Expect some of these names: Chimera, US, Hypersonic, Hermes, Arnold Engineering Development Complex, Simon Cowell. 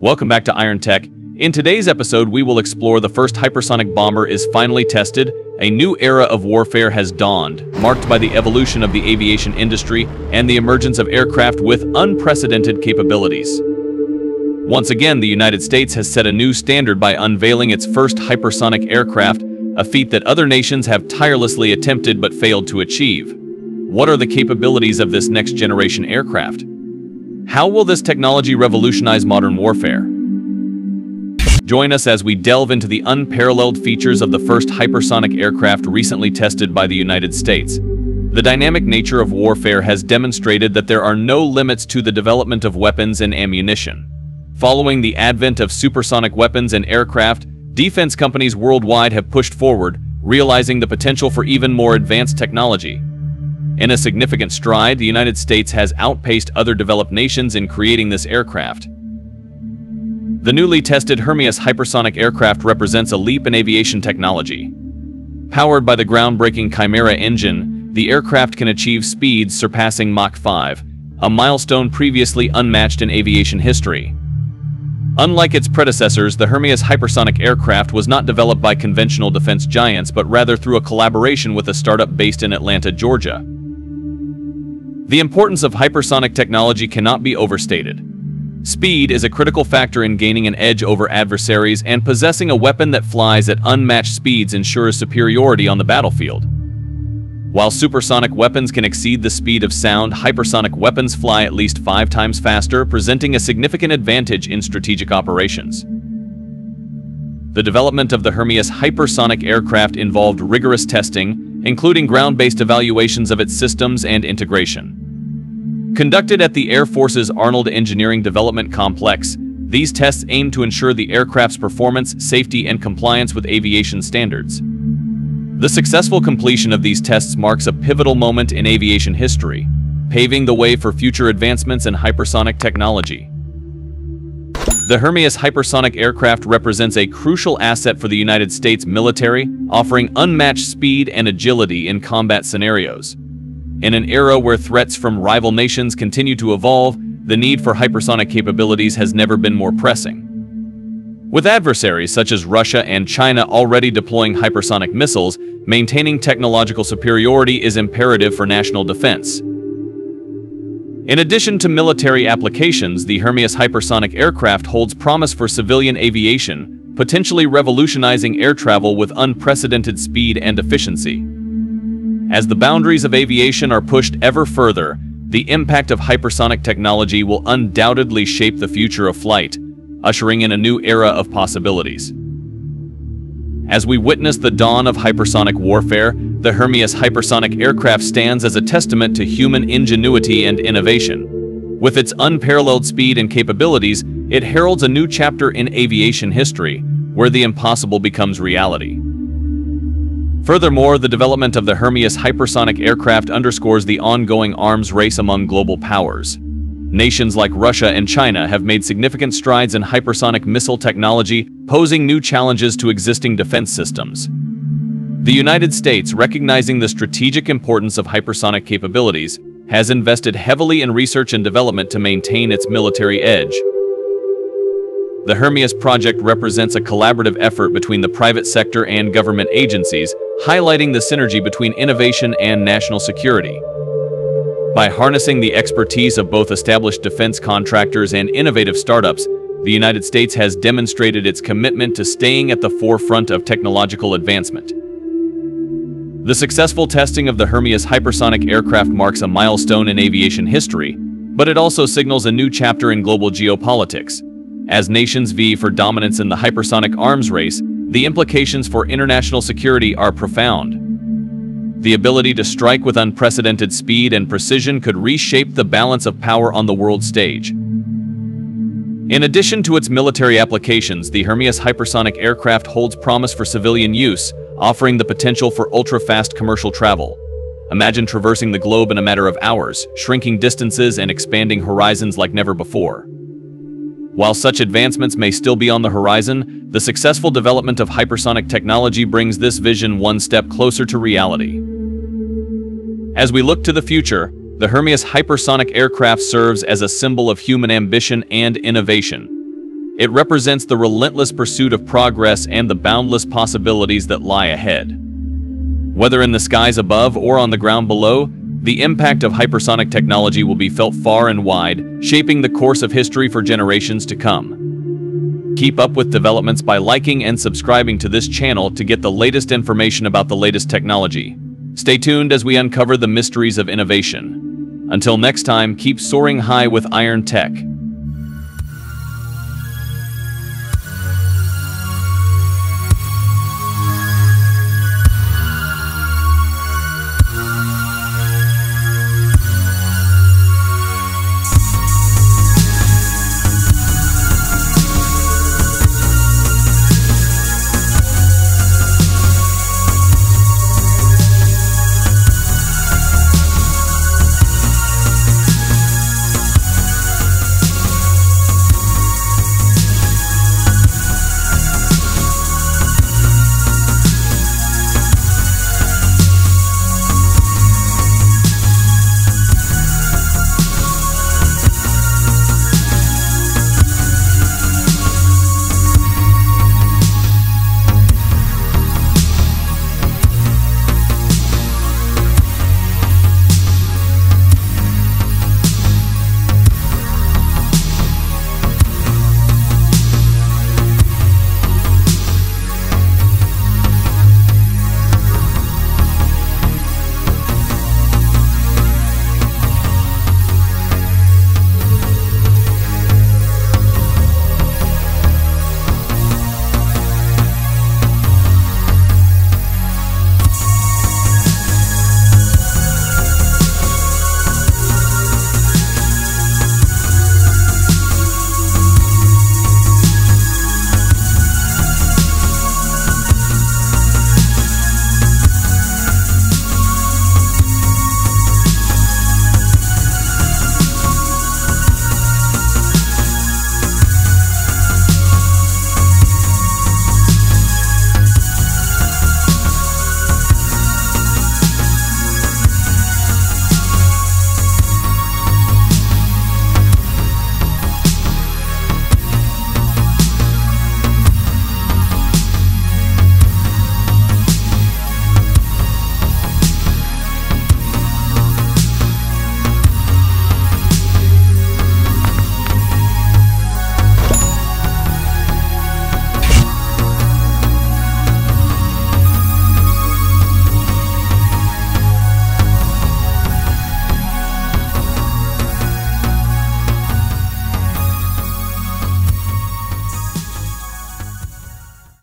Welcome back to Iron Tech. In today's episode, we will explore the first hypersonic bomber is finally tested, a new era of warfare has dawned, marked by the evolution of the aviation industry and the emergence of aircraft with unprecedented capabilities. Once again, the United States has set a new standard by unveiling its first hypersonic aircraft, a feat that other nations have tirelessly attempted but failed to achieve. What are the capabilities of this next-generation aircraft? How will this technology revolutionize modern warfare? Join us as we delve into the unparalleled features of the first hypersonic aircraft recently tested by the United States. The dynamic nature of warfare has demonstrated that there are no limits to the development of weapons and ammunition. Following the advent of supersonic weapons and aircraft, defense companies worldwide have pushed forward, realizing the potential for even more advanced technology. In a significant stride, the United States has outpaced other developed nations in creating this aircraft. The newly tested Hermes hypersonic aircraft represents a leap in aviation technology. Powered by the groundbreaking Chimera engine, the aircraft can achieve speeds surpassing Mach 5, a milestone previously unmatched in aviation history. Unlike its predecessors, the Hermes hypersonic aircraft was not developed by conventional defense giants, but rather through a collaboration with a startup based in Atlanta, Georgia. The importance of hypersonic technology cannot be overstated. Speed is a critical factor in gaining an edge over adversaries, and possessing a weapon that flies at unmatched speeds ensures superiority on the battlefield. While supersonic weapons can exceed the speed of sound, hypersonic weapons fly at least 5 times faster, presenting a significant advantage in strategic operations. The development of the Hermes hypersonic aircraft involved rigorous testing, including ground-based evaluations of its systems and integration. Conducted at the Air Force's Arnold Engineering Development Complex, these tests aim to ensure the aircraft's performance, safety, and compliance with aviation standards. The successful completion of these tests marks a pivotal moment in aviation history, paving the way for future advancements in hypersonic technology. The Hermes hypersonic aircraft represents a crucial asset for the United States military, offering unmatched speed and agility in combat scenarios. In an era where threats from rival nations continue to evolve, the need for hypersonic capabilities has never been more pressing. With adversaries such as Russia and China already deploying hypersonic missiles, maintaining technological superiority is imperative for national defense. In addition to military applications, the Hermes hypersonic aircraft holds promise for civilian aviation, potentially revolutionizing air travel with unprecedented speed and efficiency. As the boundaries of aviation are pushed ever further, the impact of hypersonic technology will undoubtedly shape the future of flight, ushering in a new era of possibilities. As we witness the dawn of hypersonic warfare, the Hermes hypersonic aircraft stands as a testament to human ingenuity and innovation. With its unparalleled speed and capabilities, it heralds a new chapter in aviation history, where the impossible becomes reality. Furthermore, the development of the Hermes hypersonic aircraft underscores the ongoing arms race among global powers. Nations like Russia and China have made significant strides in hypersonic missile technology, posing new challenges to existing defense systems. The United States, recognizing the strategic importance of hypersonic capabilities, has invested heavily in research and development to maintain its military edge. The Hermes project represents a collaborative effort between the private sector and government agencies, highlighting the synergy between innovation and national security. By harnessing the expertise of both established defense contractors and innovative startups, the United States has demonstrated its commitment to staying at the forefront of technological advancement. The successful testing of the Hermes hypersonic aircraft marks a milestone in aviation history, but it also signals a new chapter in global geopolitics. As nations vie for dominance in the hypersonic arms race, the implications for international security are profound. The ability to strike with unprecedented speed and precision could reshape the balance of power on the world stage. In addition to its military applications, the Hermes hypersonic aircraft holds promise for civilian use, offering the potential for ultra-fast commercial travel. Imagine traversing the globe in a matter of hours, shrinking distances and expanding horizons like never before. While such advancements may still be on the horizon, the successful development of hypersonic technology brings this vision one step closer to reality. As we look to the future, the Hermes hypersonic aircraft serves as a symbol of human ambition and innovation. It represents the relentless pursuit of progress and the boundless possibilities that lie ahead. Whether in the skies above or on the ground below, the impact of hypersonic technology will be felt far and wide, shaping the course of history for generations to come. Keep up with developments by liking and subscribing to this channel to get the latest information about the latest technology. Stay tuned as we uncover the mysteries of innovation. Until next time, keep soaring high with Iron Tech.